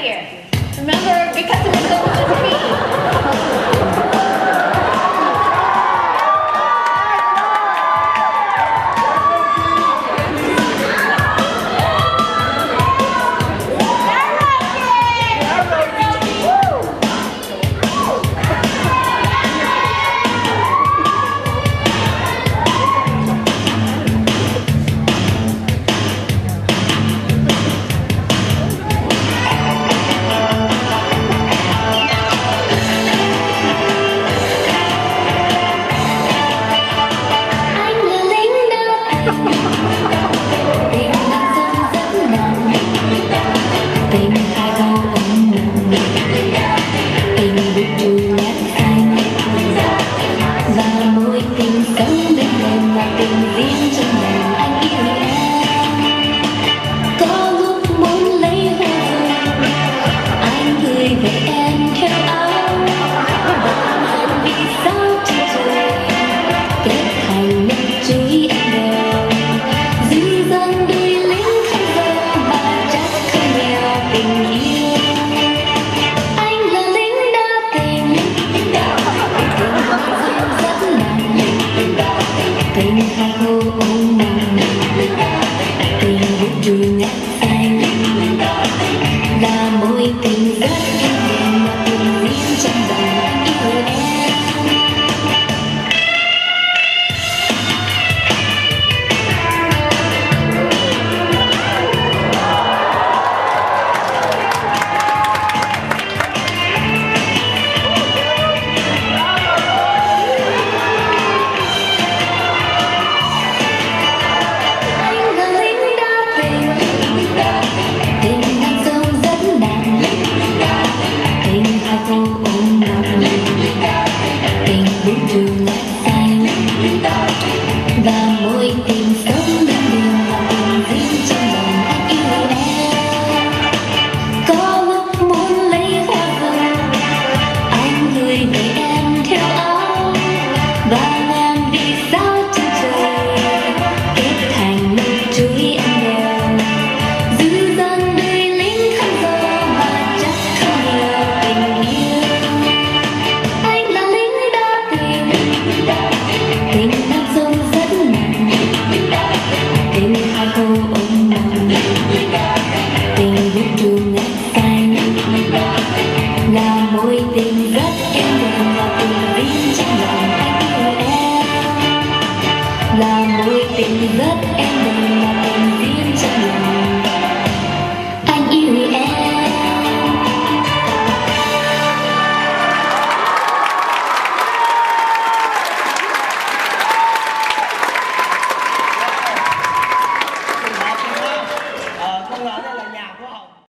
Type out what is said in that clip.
of here. Remember, because it was over to me. Tình rất